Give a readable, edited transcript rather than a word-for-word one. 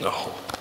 No.